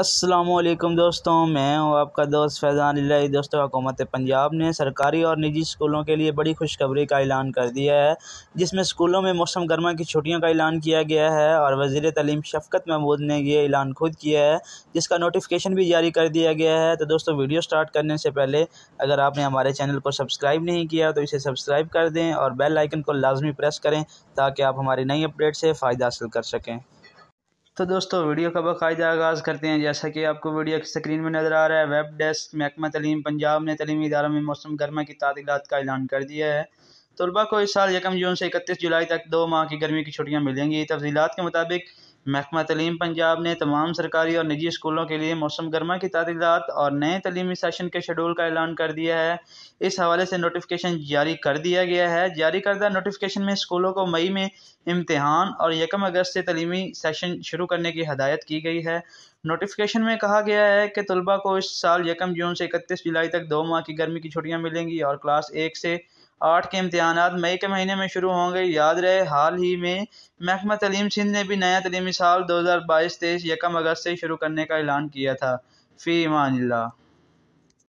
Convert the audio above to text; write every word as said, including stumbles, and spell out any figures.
अस्सलामुअलैकुम दोस्तों, मैं हूँ आपका दोस्त फैजान इलाही। दोस्तों, हुकूमत पंजाब ने सरकारी और निजी स्कूलों के लिए बड़ी खुशखबरी का ऐलान कर दिया है, जिसमें स्कूलों में मौसम गर्मा की छुट्टियों का ऐलान किया गया है और वज़ीर तालीम शफकत महमूद ने यह ऐलान खुद किया है, जिसका नोटिफिकेशन भी जारी कर दिया गया है। तो दोस्तों, वीडियो स्टार्ट करने से पहले अगर आपने हमारे चैनल को सब्सक्राइब नहीं किया तो इसे सब्सक्राइब कर दें और बेल आइकन को लाजमी प्रेस करें ताकि आप हमारी नई अपडेट से फ़ायदा हासिल कर सकें। तो दोस्तों, वीडियो का बाकायदा आगाज़ करते हैं। जैसा कि आपको वीडियो की स्क्रीन में नज़र आ रहा है, वेब डेस्क महकमा तलीम पंजाब ने तलीमी इदारों में मौसम गर्मा की तातीलात का ऐलान कर दिया है। तलबा को इस साल यकम जून से इकतीस जुलाई तक दो माह की गर्मी की छुट्टियां मिलेंगी। तफसीलात के मुताबिक महकमा तलीम पंजाब ने तमाम सरकारी और निजी स्कूलों के लिए मौसम गर्मा की तातीलात और नए तलीमी सेशन के शेड्यूल का ऐलान कर दिया है। इस हवाले से नोटिफिकेशन जारी कर दिया गया है। जारी करदा नोटिफिकेशन में स्कूलों को मई में इम्तिहान और यकम अगस्त से तलीमी सेशन शुरू करने की हदायत की गई है। नोटिफिकेशन में कहा गया है कि तलबा को इस साल यकम जून से इकतीस जुलाई तक दो माह की गर्मी की छुट्टियाँ मिलेंगी और क्लास एक से आठ के इम्तहानात मई के महीने में शुरू होंगे। याद रहे, हाल ही में महकमा तलीम सिंध ने भी नया तलीमी साल दो हज़ार बाईस तेईस यकम अगस्त से शुरू करने का ऐलान किया था। फ़ी अमान अल्लाह।